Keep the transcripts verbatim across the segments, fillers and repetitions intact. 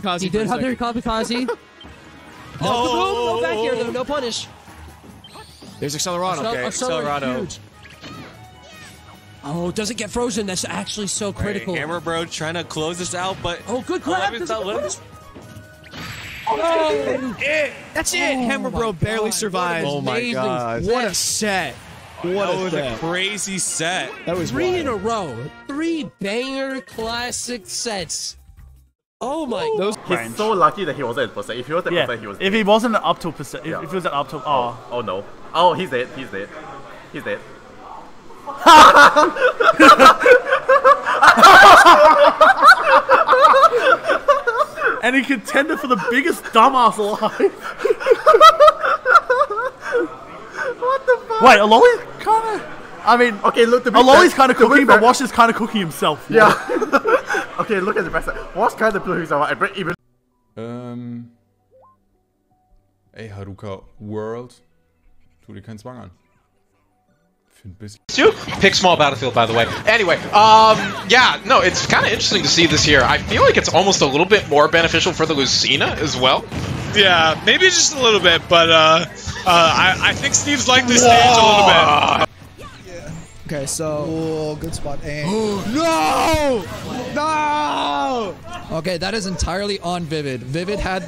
kamikaze. He did hunter kamikaze. No, oh, no back here though. No punish. There's Accelerado. Okay, Accelerado. Oh, doesn't get frozen. That's actually so critical. Right, Hammer bro trying to close this out, but oh, good grab. Oh, it. That's it. Oh, Hammer bro barely God. survived. Oh my Amazing. God! What a set! What that a was set. a crazy set. That was three wild. in a row. Three banger classic sets. Oh my! Those He's French. so lucky that he wasn't at percent. If he was at yeah. percent, he was. Dead. If he wasn't up to percent, if, yeah. if he was up to oh. oh, oh no! Oh, he's dead. He's dead. He's dead. And he contended for the biggest dumbass alive. What the fuck? Wait, Aloy's kind of... I mean, okay, look, Aloy's kind of cooking, but Wash is kind of cooking himself. Yeah. Okay, look at the best. Wash kind of blew himself out. Even... Um... Ey, Haruka World. Tu dir keinen Zwang an. Pick small battlefield, by the way. Anyway, um, yeah, no, it's kind of interesting to see this here. I feel like it's almost a little bit more beneficial for the Lucina as well. Yeah, maybe just a little bit, but uh, uh, I, I think Steve's liked this Whoa. stage a little bit. Yeah. Okay, so... Oh, good spot. And... no! No! Okay, that is entirely on Vivid. Vivid had...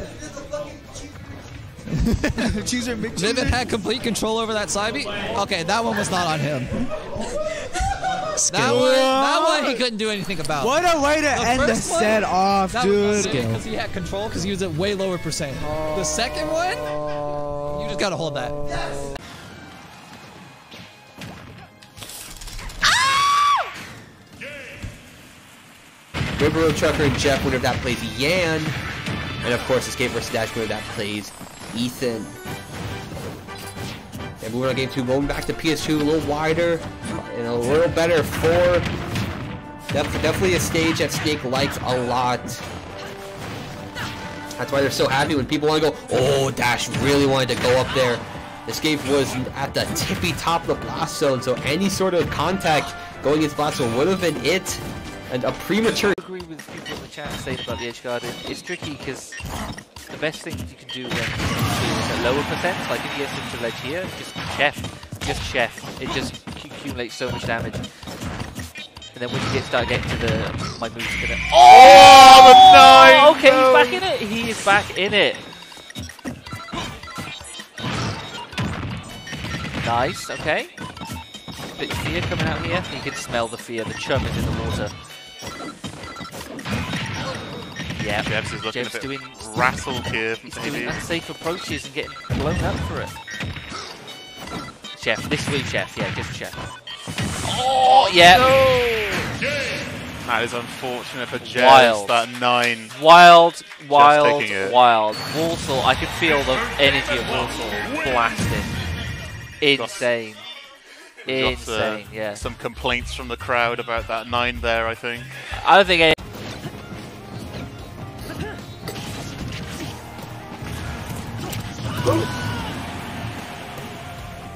Cheeser, Vivid had complete control over that Saiby. Okay, that one was not on him. That one, that one he couldn't do anything about. What a way to the end the set off, dude. Because he had control because he was at way lower percent. Uh, the second one, you just gotta hold that. Yes. Ah! Ribero, Trucker, and Jeff, winner of that plays Yan. And of course, Escape versus Dash, winner of that plays Ethan. And moving on game two, going back to P S two, a little wider and a little better for Def definitely a stage that Snake likes a lot. That's why they're so happy when people want to go. Oh, Dash really wanted to go up there. Escape was at the tippy top of the blast zone, so any sort of contact going against blast zone would have been it. And a premature. I agree with people in the chat saying about the edge guard. It's tricky because the best thing you can do when is a lower percent, like if you get into ledge here, just chef, just chef. It just accumulates so much damage. And then when you get start getting to the my moves gonna. Oh, oh the nine! Okay, no. He's back in it. He is back in it. Nice. Okay. A bit of fear coming out here. You can smell the fear. The chum is in the water. Yeah, Jeff's is looking Jeff's a bit doing, rattled here. He's maybe. doing unsafe approaches and getting blown up for it. Jeff, this lead Jeff, yeah, just Jeff. Oh, yeah. No. That is unfortunate for Jeff. Wild. That nine. Wild, wild, wild. Mortal, I could feel the energy of Mortal blasting. Insane. Insane, got, uh, yeah. Some complaints from the crowd about that nine there, I think. I don't think any. Oh.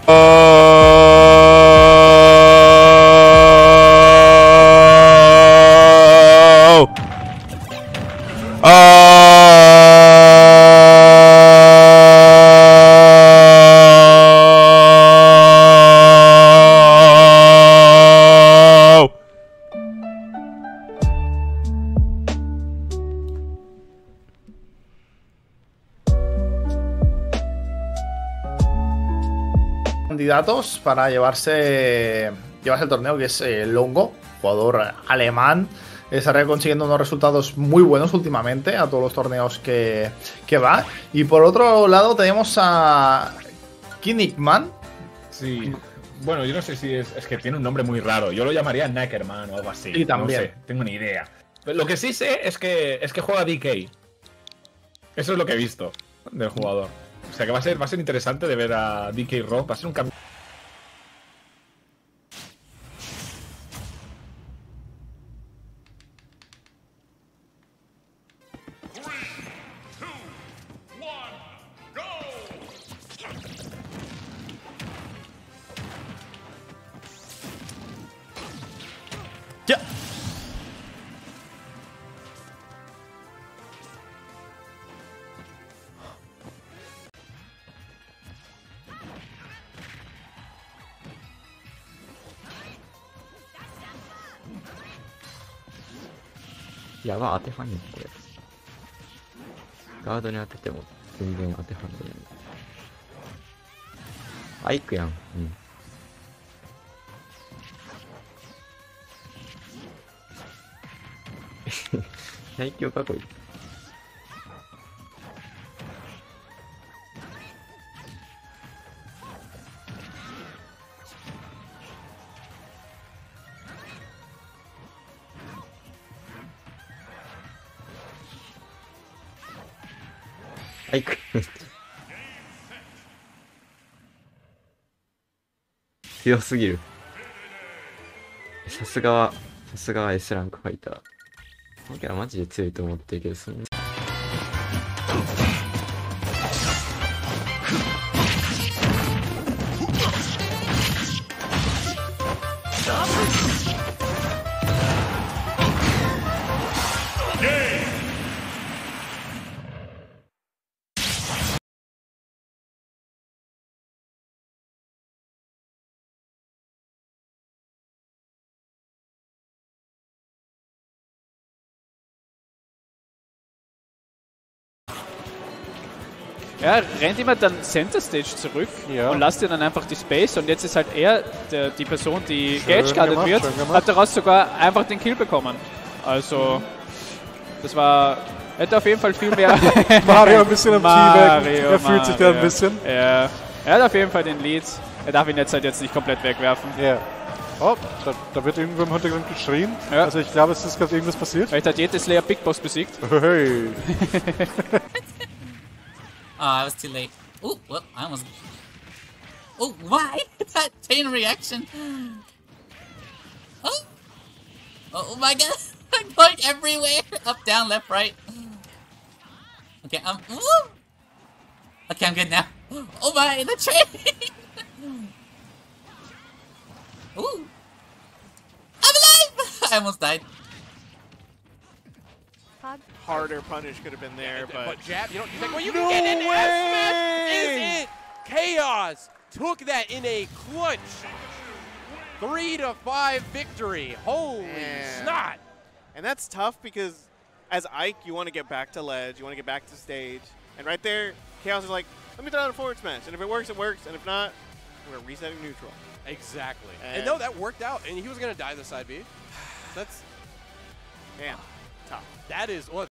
Oh. Candidatos para llevarse llevarse el torneo, que es eh, Longo, jugador alemán. Estaría consiguiendo unos resultados muy buenos últimamente a todos los torneos que, que va. Y por otro lado tenemos a Kinnickman. Sí, bueno, yo no sé si es, es que tiene un nombre muy raro. Yo lo llamaría Neckerman o algo así. Y también. No sé, tengo ni idea. Pero lo que sí sé es que, es que juega D K. Eso es lo que he visto del jugador. O sea que va a ser, va a ser interesante de ver a D K Rock. Va a ser un cambio. 矢は当てはんねんってやつ。ガードに当てても全然当てはんねん。アイクやん。うん。最強かこい。アイク強すぎる。さすがはさすがは S ランクファイター。このキャラマジで強いと思ってるけど、そんなja, rennt immer dann Center Stage zurück, ja, und lasst ihn dann einfach die Space, und jetzt ist halt er der, die Person, die Gage guarded wird, hat daraus sogar einfach den Kill bekommen. Also, das war, hätte auf jeden Fall viel mehr... Mario ein bisschen am Teamback, er fühlt sich da ein bisschen. Ja, er hat auf jeden Fall den Lead, er darf ihn jetzt halt jetzt nicht komplett wegwerfen. Ja. Oh, da, da wird irgendwo im Hintergrund geschrien, ja, also ich glaube, es ist gerade irgendwas passiert. Vielleicht hat jedes Layer Big Boss besiegt. Hey. Oh, I was too late. Oh, well, I almost... Oh, why? It's that chain reaction. Oh! Oh my god! I'm going everywhere! Up, down, left, right. Okay, I'm... Woo! Okay, I'm good now. Oh my, the train! Ooh! I'm alive! I almost died. Harder punish could have been there, but, but jab, you don't think, well, you no can get an S-match, is it? Chaos took that in a clutch. Three to five victory. Holy Man. snot. And that's tough because as Ike, you want to get back to ledge, you want to get back to stage. And right there, Chaos is like, let me throw out a forward smash. And if it works, it works. And if not, we're resetting neutral. Exactly. And, and no, that worked out. And he was going to die the side B. That's, damn. Tough. That is what.